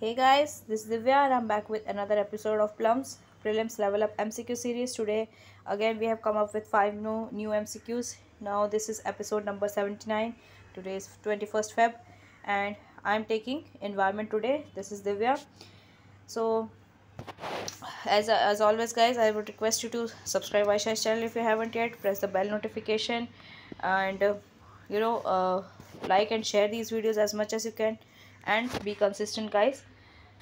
Hey guys, this is Divya and I'm back with another episode of Plums Prelims Level Up MCQ series. Today again we have come up with 5 new MCQs. Now this is episode number 79. Today is 21st Feb and I'm taking environment today. This is Divya. So as always guys, I would request you to subscribe Aisha's channel if you haven't yet. Press the bell notification and like and share these videos as much as you can. And be consistent guys.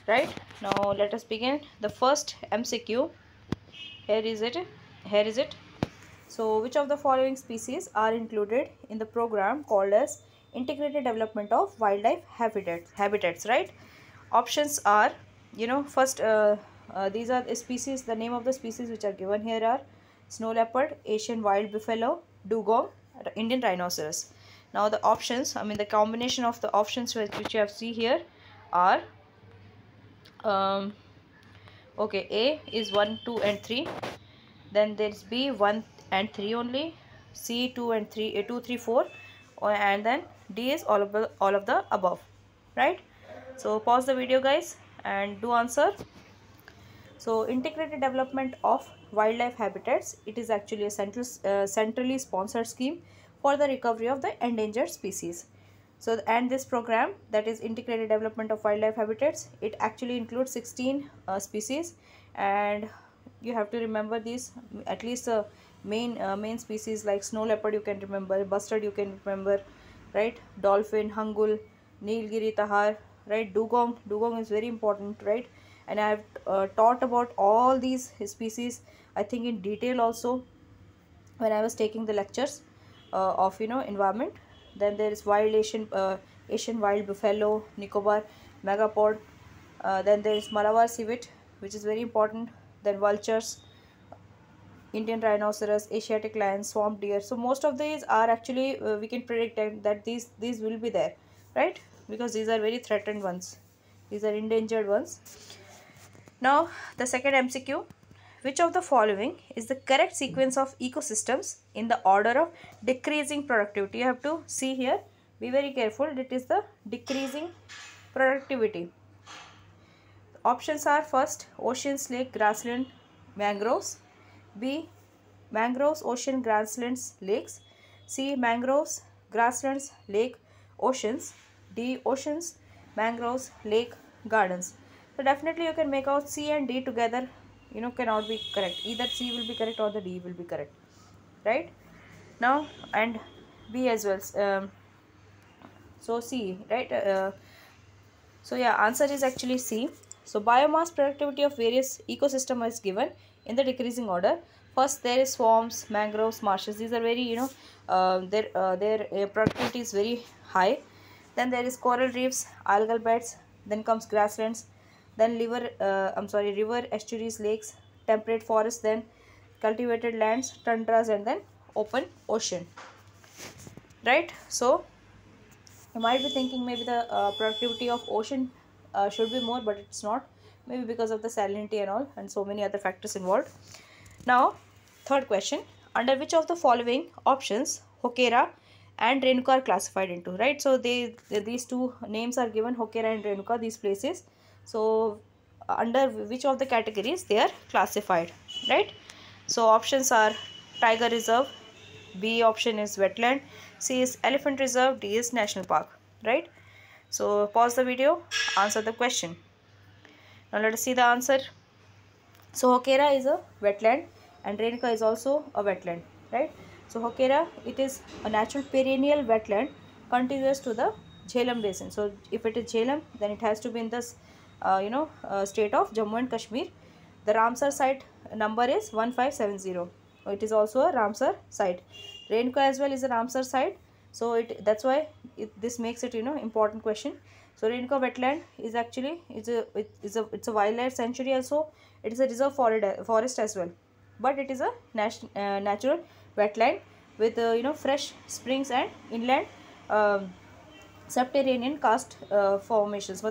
Right, now let us begin the first MCQ. Here is it. So which of the following species are included in the program called as integrated development of wildlife habitats? Right, options are first these are the species. The name of the species which are given here are snow leopard, Asian wild buffalo, dugong, Indian rhinoceros. Now the options, the combination of the options which you have see here are A is 1, 2 and 3. Then there is B 1 and 3 only, C 2 and 3, 2, 3, 4 and then D is all of the above. Right. So pause the video guys and do answer. So integrated development of wildlife habitats, it is actually a centrally sponsored scheme for the recovery of the endangered species. So and this program, that is integrated development of wildlife habitats, it actually includes 16 species, and you have to remember these at least main species like snow leopard you can remember, bustard you can remember, right, dolphin, hangul, nilgiri tahar, right, dugong is very important, right, and I have taught about all these species I think in detail also when I was taking the lectures of environment. Then there is wild Asian wild buffalo, Nicobar, megapod, then there is Malabar civet which is very important, then vultures, Indian rhinoceros, Asiatic lion, swamp deer. So most of these are actually we can predict that these will be there, right, because these are very threatened ones, these are endangered ones. Now the second MCQ. Which of the following is the correct sequence of ecosystems in the order of decreasing productivity? You have to see here. Be very careful. It is the decreasing productivity. Options are first oceans, lake, grassland, mangroves. B, mangroves, ocean, grasslands, lakes. C, mangroves, grasslands, lake, oceans. D, oceans, mangroves, lake, gardens. So definitely you can make out C and D together. Cannot be correct. Either C will be correct or the D will be correct, right? Now and B as well. So C, right? So yeah, answer is actually C. So biomass productivity of various ecosystem is given in the decreasing order. First there is swamps, mangroves, marshes. These are very their productivity is very high. Then there is coral reefs, algal beds. Then comes grasslands. Then river, estuaries, lakes, temperate forests, then cultivated lands, tundras, and then open ocean. Right? So, you might be thinking maybe the productivity of ocean should be more, but it's not. Maybe because of the salinity and all, and so many other factors involved. Now, third question. Under which of the following options Hokera and Renuka are classified into? Right? So, these two names are given, Hokera and Renuka, these places. So, under which of the categories they are classified, right? So, options are Tiger Reserve, B option is Wetland, C is Elephant Reserve, D is National Park, right? So, pause the video, answer the question. Now, let us see the answer. So, Hokera is a wetland and Rainka is also a wetland, right? So, Hokera, it is a natural perennial wetland contiguous to the Jhelum basin. So, if it is Jhelum, then it has to be in this state of Jammu and Kashmir. The Ramsar site number is 1570. It is also a Ramsar site. Rainka as well is a Ramsar site. So that's why this makes it important question. So Rainka wetland is actually it's a wildlife sanctuary also. It is a reserve forest as well. But it is a natural wetland with fresh springs and inland. Subterranean karst formations.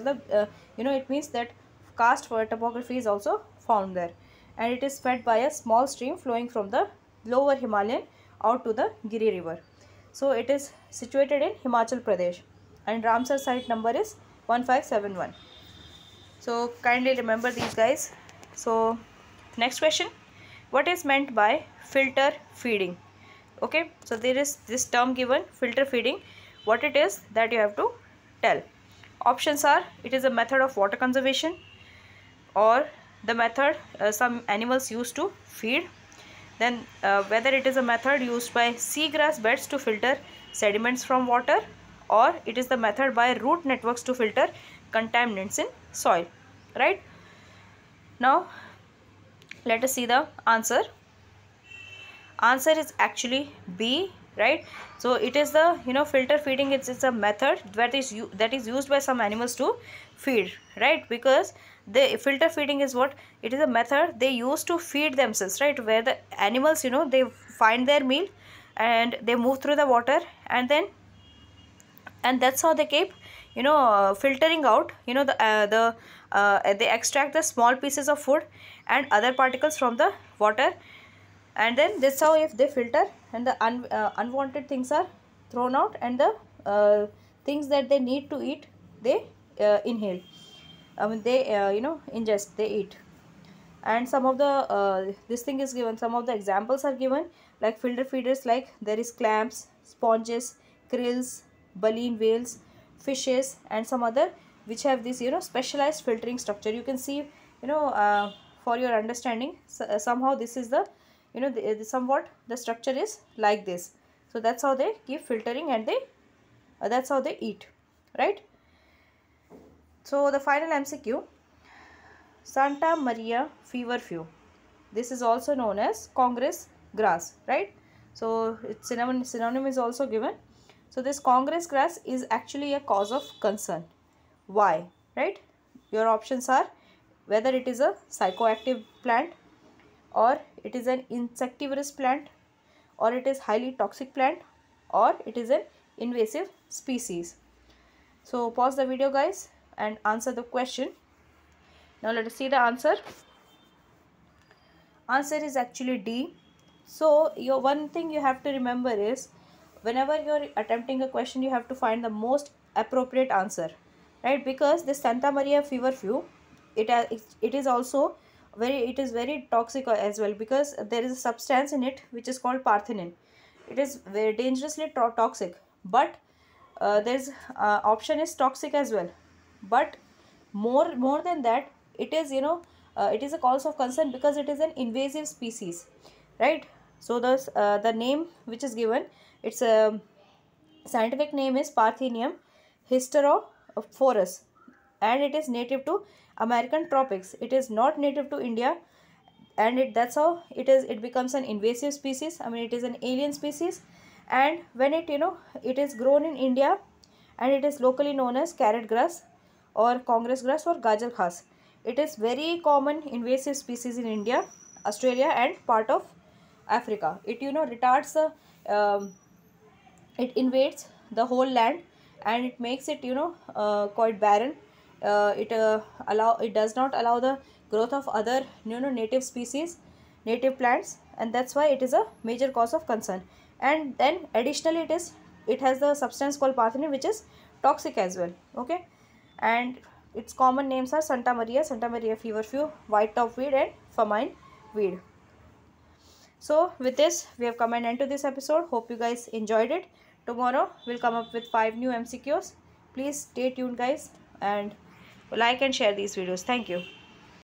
It means that karst topography is also found there, and it is fed by a small stream flowing from the lower Himalayan out to the Giri River. So it is situated in Himachal Pradesh, and Ramsar site number is 1571. So kindly remember these guys. So next question, what is meant by filter feeding? Okay, so there is this term given, filter feeding. What it is, that you have to tell. Options are, it is a method of water conservation, or the method some animals use to feed. Then whether it is a method used by seagrass beds to filter sediments from water, or it is the method by root networks to filter contaminants in soil. Right, now let us see the answer. Answer is actually B, right? So it is the, you know, filter feeding. It's a method that is used by some animals to feed, right? Because the filter feeding is what? It is a method they use to feed themselves, right? Where the animals, you know, they find their meal and they move through the water, and that's how they keep, you know, filtering out, you know, they extract the small pieces of food and other particles from the water, and then that's how if they filter, and the unwanted things are thrown out, and the things that they need to eat, they inhale. I mean, they you know, ingest, they eat. And some of the this thing is given, some of the examples are given, like filter feeders, like there is clams, sponges, krills, baleen whales, fishes, and some other which have this, you know, specialized filtering structure. You can see, you know, for your understanding, so, somehow this is the, you know, somewhat the structure is like this. So that's how they keep filtering, and they that's how they eat, right? So the final MCQ, Santa Maria feverfew. This is also known as Congress grass, right? So its synonym is also given. So this Congress grass is actually a cause of concern. Why? Right? Your options are whether it is a psychoactive plant, or it is an insectivorous plant, or it is highly toxic plant, or it is an invasive species. So pause the video guys and answer the question. Now let us see the answer. Answer is actually D. So your one thing you have to remember is, whenever you are attempting a question, you have to find the most appropriate answer, right? Because the Santa Maria feverfew, it is also very toxic as well, because there is a substance in it which is called parthenin. It is very dangerously toxic, but there's option is toxic as well. But more than that, it is, you know, it is a cause of concern because it is an invasive species, right? So the name which is given, its scientific name is parthenium hysterophorus, and it is native to American tropics. It is not native to India, and that's how it becomes an invasive species. I mean, it is an alien species, and when it, you know, it is grown in India, and it is locally known as carrot grass, or Congress grass, or gajar khas. It is very common invasive species in India, Australia, and part of Africa. It, you know, retards the it invades the whole land, and it makes it, you know, quite barren. It does not allow the growth of other, you know, native plants, and that's why it is a major cause of concern. And then additionally, it has the substance called parthenin, which is toxic as well. Okay, and its common names are Santa Maria feverfew, white top weed, and famine weed. So with this, we have come an end to this episode. Hope you guys enjoyed it. Tomorrow we'll come up with 5 new MCQs. Please stay tuned guys, and like and share these videos. Thank you.